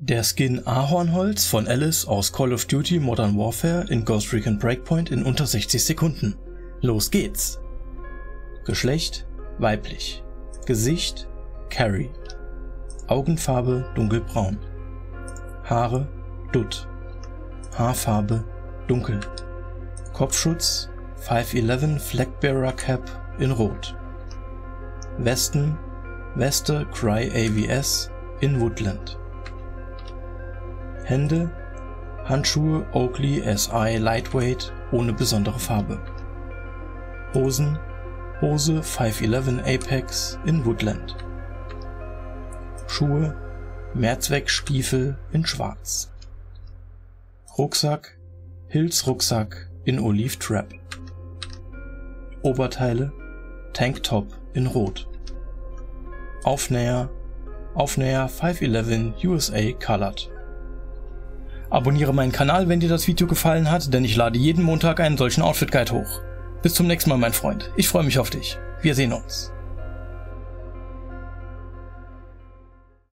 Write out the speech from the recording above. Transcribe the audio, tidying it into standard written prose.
Der Skin Ahornholz von Alice aus Call of Duty Modern Warfare in Ghost Recon Breakpoint in unter 60 Sekunden. Los geht's! Geschlecht: weiblich. Gesicht: Carrie. Augenfarbe: dunkelbraun. Haare: Dutt. Haarfarbe: dunkel. Kopfschutz: 511 Flagbearer Cap in Rot. Westen: Weste Cry AVS in Woodland. Hände: Handschuhe Oakley SI Lightweight ohne besondere Farbe. Hosen: Hose 511 Apex in Woodland. Schuhe: Mehrzweckstiefel in Schwarz. Rucksack: Hilz Rucksack in Olive Trap. Oberteile: Tanktop in Rot. Aufnäher: Aufnäher 511 USA Colored. Abonniere meinen Kanal, wenn dir das Video gefallen hat, denn ich lade jeden Montag einen solchen Outfit-Guide hoch. Bis zum nächsten Mal, mein Freund. Ich freue mich auf dich. Wir sehen uns.